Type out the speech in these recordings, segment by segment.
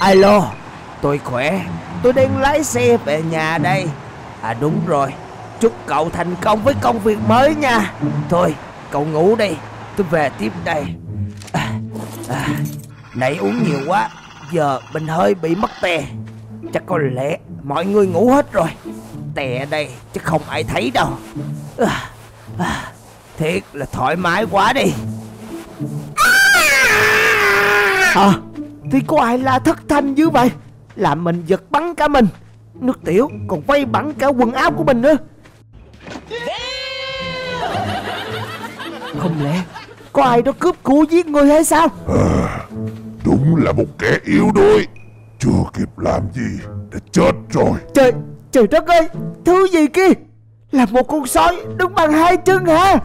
Alo, tôi khỏe. Tôi đang lái xe về nhà đây. À đúng rồi, chúc cậu thành công với công việc mới nha. Thôi, cậu ngủ đi, tôi về tiếp đây. Nãy uống nhiều quá, giờ mình hơi bị mất tè. Chắc có lẽ mọi người ngủ hết rồi. Tè đây chứ không ai thấy đâu. Thiệt là thoải mái quá đi. Thì có ai la thất thanh dữ vậy? Làm mình giật bắn cả mình. Nước tiểu còn vây bắn cả quần áo của mình nữa. Không lẽ có ai đó cướp của giết người hay sao? Đúng là một kẻ yếu đuối, chưa kịp làm gì đã chết rồi. Trời đất ơi, thứ gì kia? Là một con sói đứng bằng hai chân hả?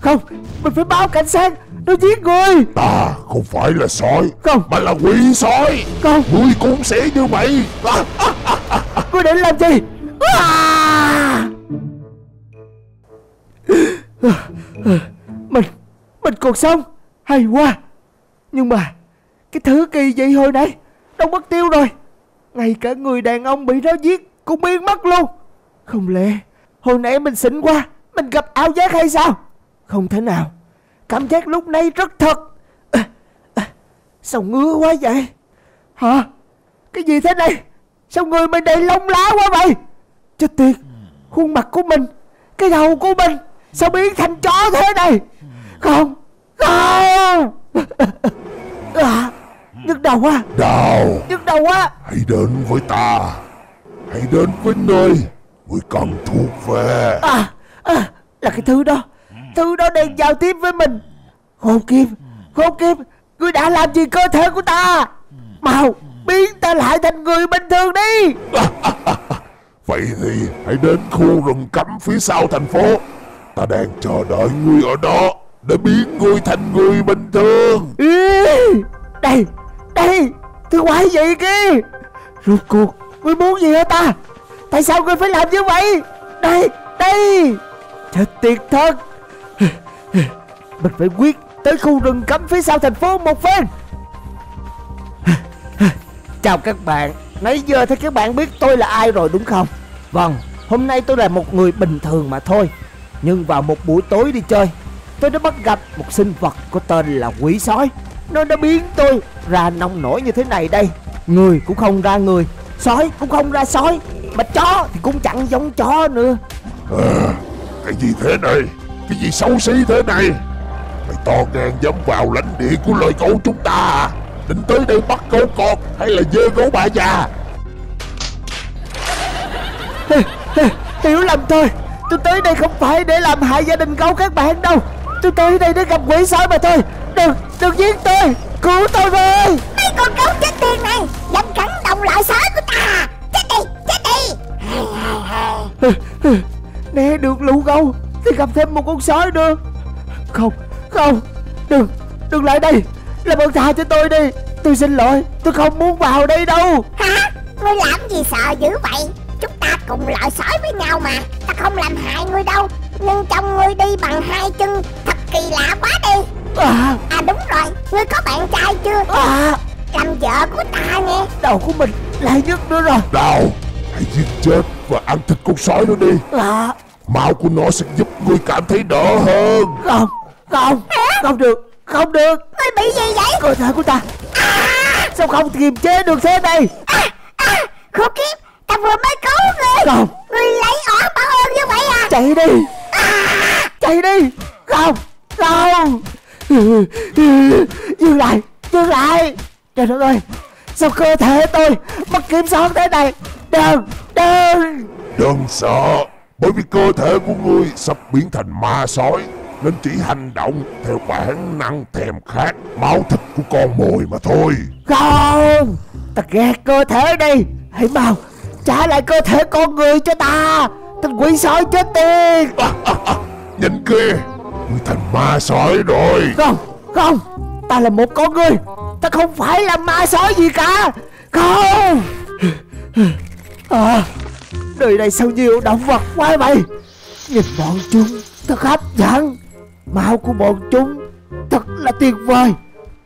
Không, mình phải báo cảnh sát, nó giết người. Ta không phải là sói, không, mà là quỷ sói. Không, ngươi cũng sẽ như vậy. Ngươi định làm gì? Mình còn sống, hay quá. Nhưng mà cái thứ kỳ dị hồi nãy đâu mất tiêu rồi. Ngay cả người đàn ông bị nó giết cũng biến mất luôn. Không lẽ hồi nãy mình xỉn quá, mình gặp ảo giác hay sao? Không thể nào, cảm giác lúc nãy rất thật. Sao ngứa quá vậy? Hả? Cái gì thế này? Sao người mình đầy lông lá quá vậy? Chết tiệt, khuôn mặt của mình, cái đầu của mình sao biến thành chó thế này? Không. Nhức đầu quá. Nhức đầu quá. Hãy đến với ta, hãy đến với nơi người cần thuộc về. Là cái thứ đó đang giao tiếp với mình. Khốn kiếp, ngươi đã làm gì cơ thể của ta? Mau biến ta lại thành người bình thường đi. Vậy thì hãy đến khu rừng cấm phía sau thành phố. Ta đang chờ đợi ngươi ở đó để biến ngươi thành người bình thường. Đây, thứ quái gì kia? Rốt cuộc ngươi muốn gì hả ta? Tại sao ngươi phải làm như vậy? Đây, thật tuyệt thật. Mình phải quyết tới khu rừng cấm phía sau thành phố một phen. Chào các bạn, nãy giờ thì các bạn biết tôi là ai rồi đúng không? Vâng, hôm nay tôi là một người bình thường mà thôi. Nhưng vào một buổi tối đi chơi, tôi đã bắt gặp một sinh vật có tên là quỷ sói. Nó đã biến tôi ra nông nổi như thế này đây. Người cũng không ra người, sói cũng không ra sói, mà chó thì cũng chẳng giống chó nữa. Cái gì thế này? Cái gì xấu xí thế này? Mày to gan dám vào lãnh địa của loài gấu chúng ta à? Định tới đây bắt gấu con hay là dê gấu bà già? Hiểu lầm thôi. Tôi tới đây không phải để làm hại gia đình gấu các bạn đâu. Tôi tới đây để gặp quỷ sói mà thôi. Đừng giết tôi, cứu tôi với. Mấy con gấu chết tiệt này dám cắn động loại sói của ta. Chết đi. Né được lũ gấu thì gặp thêm một con sói nữa. Không, đừng lại đây. Làm ơn tha cho tôi đi. Tôi xin lỗi, tôi không muốn vào đây đâu. Hả? Ngươi làm gì sợ dữ vậy? Chúng ta cùng loại sói với nhau mà. Ta không làm hại ngươi đâu. Nhưng trông ngươi đi bằng hai chân thật kỳ lạ quá đi. Đúng rồi, ngươi có bạn trai chưa? Làm vợ của ta nghe. Đầu của mình lại nhức nữa rồi. Hãy giết chết và ăn thịt con sói nó đi. Máu của nó sẽ giúp ngươi cảm thấy đỡ hơn. Không được. Ngươi bị gì vậy? Cơ thể của ta sao không kiềm chế được thế này? Khốn kiếp, ta vừa mới cứu ngươi. Ngươi lấy oán báo ơn như vậy à? Chạy đi. Không. Dừng lại. Trời đất ơi, sao cơ thể tôi mất kiểm soát thế này? Đừng sợ, bởi vì cơ thể của ngươi sắp biến thành ma sói nên chỉ hành động theo bản năng thèm khát máu thịt của con mồi mà thôi. Không, ta ghét cơ thể đi. Hãy mau trả lại cơ thể con người cho ta, tên quỷ sói chết tiệt. Nhìn kia, ngươi thành ma sói rồi. Không, ta là một con người, ta không phải là ma sói gì cả. Không. Nơi này sao nhiều động vật quái vậy? Nhìn bọn chúng thật hấp dẫn. Máu của bọn chúng thật là tuyệt vời.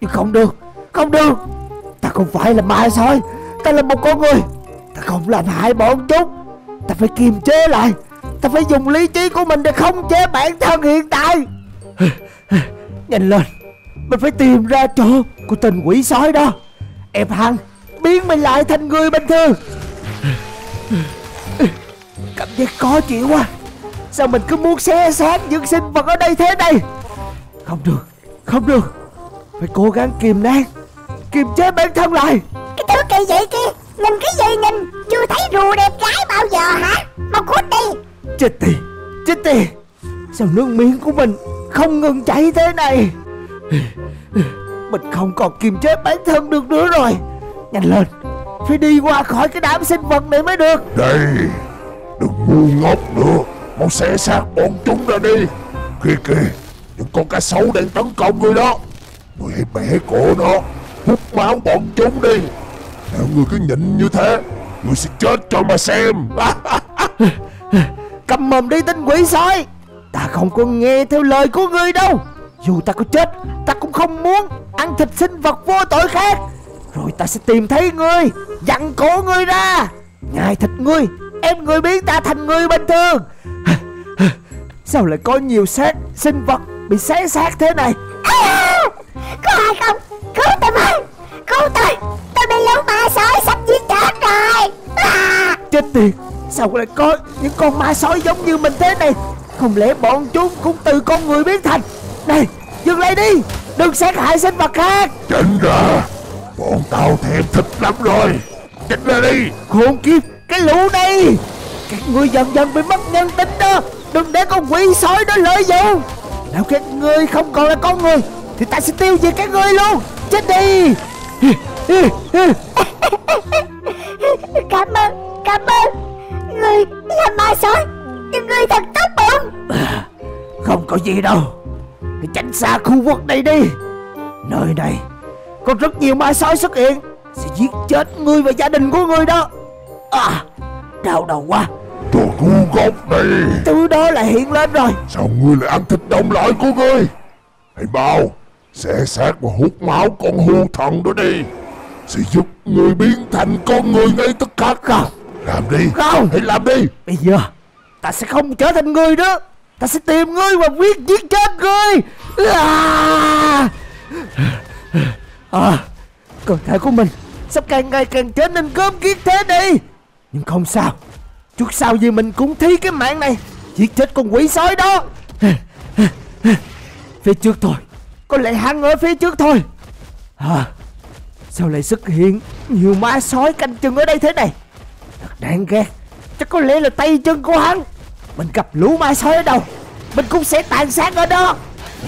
Nhưng không được, Không được, ta không phải là ma sói, ta là một con người. Ta không làm hại bọn chúng, ta phải kiềm chế lại. Ta phải dùng lý trí của mình để khống chế bản thân hiện tại. Nhanh lên, mình phải tìm ra chỗ của tên quỷ sói đó. Em hắn biến mình lại thành người bình thường. Cảm giác khó chịu quá. Sao mình cứ muốn xé xác những sinh vật ở đây thế này? Không được, không được, phải cố gắng kìm nén, kiềm chế bản thân lại. Cái thứ kỳ vậy kia, nhìn cái gì nhìn? Chưa thấy rùa đẹp gái bao giờ hả? Mau cút đi. Chết tiệt, chết tiệt, sao nước miếng của mình không ngừng chảy thế này? Mình không còn kiềm chế bản thân được nữa rồi. Nhanh lên, phải đi qua khỏi cái đám sinh vật này mới được. Đây, đừng ngu ngốc nữa, mau xé xác bọn chúng ra đi. Kìa kìa, những con cá sấu đang tấn công người đó. Người bẻ cổ nó, hút máu bọn chúng đi. Nếu người cứ nhịn như thế, người sẽ chết cho mà xem. Cầm mồm đi tên quỷ sói, ta không có nghe theo lời của ngươi đâu. Dù ta có chết, ta cũng không muốn ăn thịt sinh vật vô tội khác. Rồi ta sẽ tìm thấy ngươi, dặn cổ ngươi ra, nhai thịt ngươi, em ngươi biến ta thành người bình thường. Sao lại có nhiều xác sinh vật bị xé xác thế này? À, có ai không? Cứu tôi với, cứu tôi, tôi bị lũ ma sói sắp giết chết rồi. À, chết tiệt, sao lại có những con ma sói giống như mình thế này? Không lẽ bọn chúng cũng từ con người biến thành? Này, dừng lại đi, đừng sát hại sinh vật khác. Tránh ra, bọn tao thèm thịt lắm rồi. Tránh ra đi. Khốn kiếp, cái lũ này, các ngươi dần dần bị mất nhân tính đó. Đừng để con quỷ sói đó lợi dụng. Nếu các ngươi không còn là con người thì ta sẽ tiêu diệt các ngươi luôn. Chết đi. Cảm ơn, cảm ơn. Ngươi là ma sói, nhưng ngươi thật tốt bụng. Không có gì đâu, hãy tránh xa khu vực này đi. Nơi này có rất nhiều ma sói xuất hiện, sẽ giết chết ngươi và gia đình của ngươi đó. À, đau đầu quá. Đồ ngu ngốc này, thứ đó lại hiện lên rồi. Sao ngươi lại ăn thịt đồng loại của ngươi? Hãy mau xé xác và hút máu con hưu thần đó đi, sẽ giúp ngươi biến thành con người ngay tức khắc. Không, làm đi, không, hãy làm đi. Bây giờ ta sẽ không trở thành ngươi nữa, ta sẽ tìm ngươi và quyết giết chết ngươi. Cơ thể của mình sắp càng ngày càng trở nên cơm kiết thế đi, nhưng không sao. Chút sau gì mình cũng thấy cái mạng này, giết chết con quỷ sói đó. Phía trước thôi, có lẽ hắn ở phía trước thôi. Sao lại xuất hiện nhiều ma sói canh chừng ở đây thế này? Thật đáng ghét, chắc có lẽ là tay chân của hắn. Mình gặp lũ ma sói ở đâu, mình cũng sẽ tàn sát ở đó,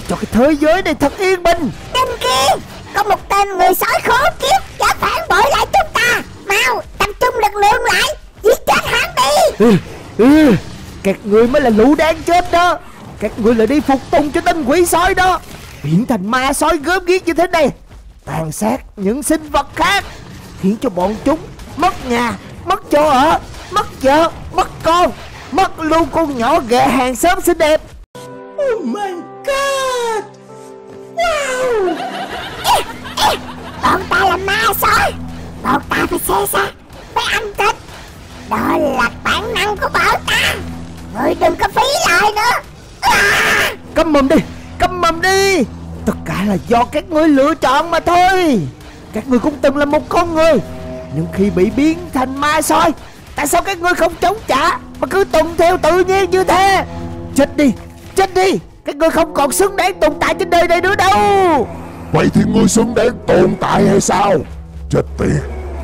cho cái thế giới này thật yên bình. Tên kia, có một tên người sói khốn kiếp đã phản bội lại chúng ta. Mau tập trung lực lượng lại, giết chết hắn đi. Các người mới là lũ đáng chết đó. Các người lại đi phục tùng cho tên quỷ sói đó, biến thành ma sói gớm ghiếc như thế này, tàn sát những sinh vật khác, khiến cho bọn chúng mất nhà, mất chỗ ở, mất vợ, mất con, mất luôn con nhỏ ghẻ hàng xóm xinh đẹp. Oh my god, wow. Bọn ta là ma sói, bọn ta phải xé xác, phải ăn thịt. Đó là bản năng của bọn ta, người đừng có phí lời nữa. Câm mồm đi, câm mồm đi. Tất cả là do các ngươi lựa chọn mà thôi. Các ngươi cũng từng là một con người, nhưng khi bị biến thành ma sói, tại sao các ngươi không chống trả mà cứ tuân theo tự nhiên như thế? Chết đi, chết đi. Các ngươi không còn xứng đáng tồn tại trên đời này nữa đâu. Vậy thì ngươi xứng đáng tồn tại hay sao? Chết tiệt,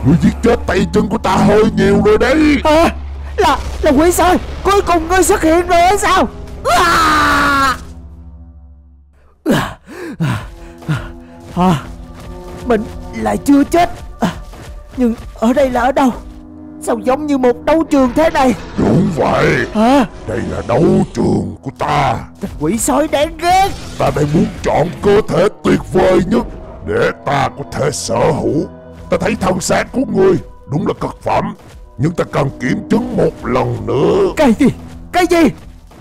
ngươi giết chết tay chân của ta hơi nhiều rồi đấy. Là quỷ sói, cuối cùng ngươi xuất hiện rồi hay sao? Mình lại chưa chết. Nhưng ở đây là ở đâu? Sao giống như một đấu trường thế này? Đúng vậy, đây là đấu trường của ta. Tên quỷ sói đáng ghét, ta đang muốn chọn cơ thể tuyệt vời nhất để ta có thể sở hữu. Ta thấy thân xác của ngươi đúng là cực phẩm, nhưng ta cần kiểm chứng một lần nữa. Cái gì? Cái gì?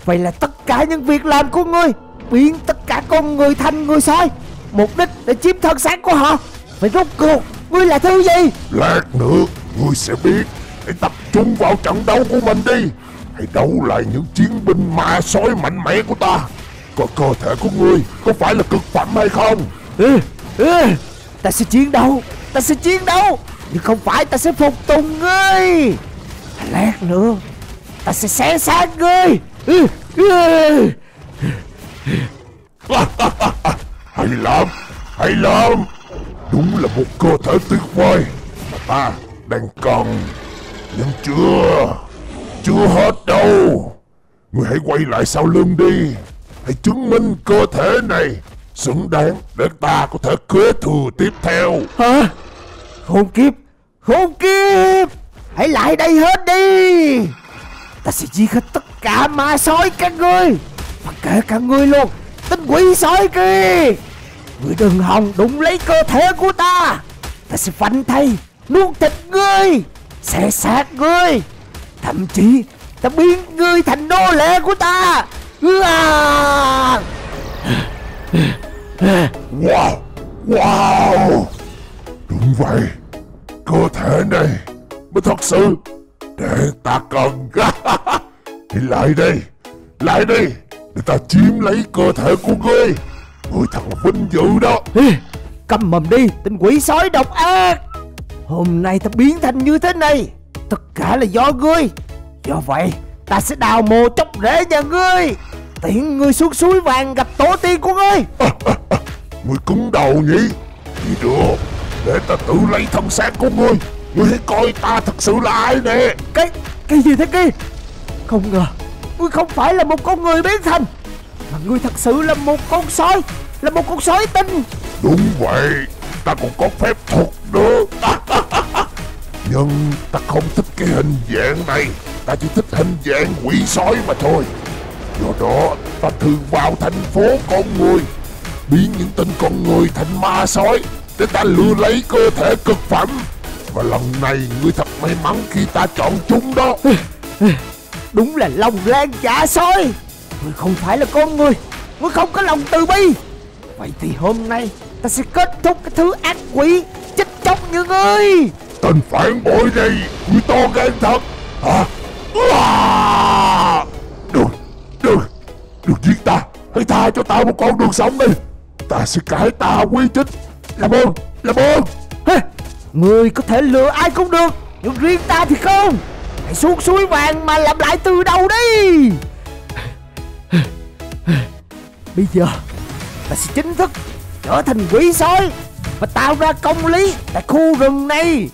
Vậy là tất cả những việc làm của ngươi biến tất cả con người thành người sói, mục đích để chiếm thân xác của họ. Mày rốt cuộc ngươi là thứ gì? Lát nữa ngươi sẽ biết. Hãy tập trung vào trận đấu của mình đi. Hãy đấu lại những chiến binh ma sói mạnh mẽ của ta. Còn cơ thể của ngươi có phải là cực phẩm hay không? Ta sẽ chiến đấu. Ta sẽ chiến đấu. Nhưng không phải ta sẽ phục tùng ngươi. Lát nữa ta sẽ xé xác ngươi. Hay lắm. Hay lắm. Đúng là một cơ thể tuyệt vời mà ta đang cần. Nhưng chưa hết đâu. Ngươi hãy quay lại sau lưng đi. Hãy chứng minh cơ thể này xứng đáng để ta có thể kế thừa tiếp theo. Hả? Khốn kiếp, khốn kiếp. Hãy lại đây hết đi. Ta sẽ giết hết tất cả ma sói các ngươi, và kể cả ngươi luôn, tên quỷ sói kia. Ngươi đừng hòng đụng lấy cơ thể của ta. Ta sẽ phanh thay, nuốt thịt ngươi, xé xác ngươi, thậm chí ta biến ngươi thành nô lệ của ta. Wow, wow. Đúng vậy, cơ thể này mới thật sự để ta cần. Thì lại đây để ta chiếm lấy cơ thể của ngươi. Ngươi thật là vinh dự đó. Câm mồm đi, tên quỷ sói độc ác. Hôm nay ta biến thành như thế này tất cả là do ngươi. Do vậy ta sẽ đào mồ chốc rễ nhà ngươi, tiễn ngươi xuống suối vàng gặp tổ tiên của ngươi. Ngươi cứng đầu nhỉ? Thì được, để ta tự lấy thân xác của ngươi. Ngươi hãy coi ta thật sự là ai nè. Cái gì thế kia? Không ngờ ngươi không phải là một con người biến thành, mà ngươi thật sự là một con sói. Là một con sói tinh. Đúng vậy, ta còn có phép thuật nữa. Nhưng ta không thích cái hình dạng này. Ta chỉ thích hình dạng quỷ sói mà thôi. Do đó ta thường vào thành phố con người, biến những tên con người thành ma sói để ta lừa lấy cơ thể cực phẩm. Và lần này ngươi thật may mắn khi ta chọn chúng đó. Đúng là lòng lan giả sói. Ngươi không phải là con người. Ngươi không có lòng từ bi. Vậy thì hôm nay ta sẽ kết thúc cái thứ ác quỷ chết chóc như ngươi. Tên phản bội này, ngươi to gan thật hả? Được giết ta. Hãy tha cho ta một con đường sống đi. Ta sẽ cải tà quy chính. Làm ơn, làm ơn. Ngươi có thể lừa ai cũng được, nhưng riêng ta thì không. Hãy xuống suối vàng mà làm lại từ đầu đi. Bây giờ ta sẽ chính thức trở thành quỷ sói và tạo ra công lý tại khu rừng này.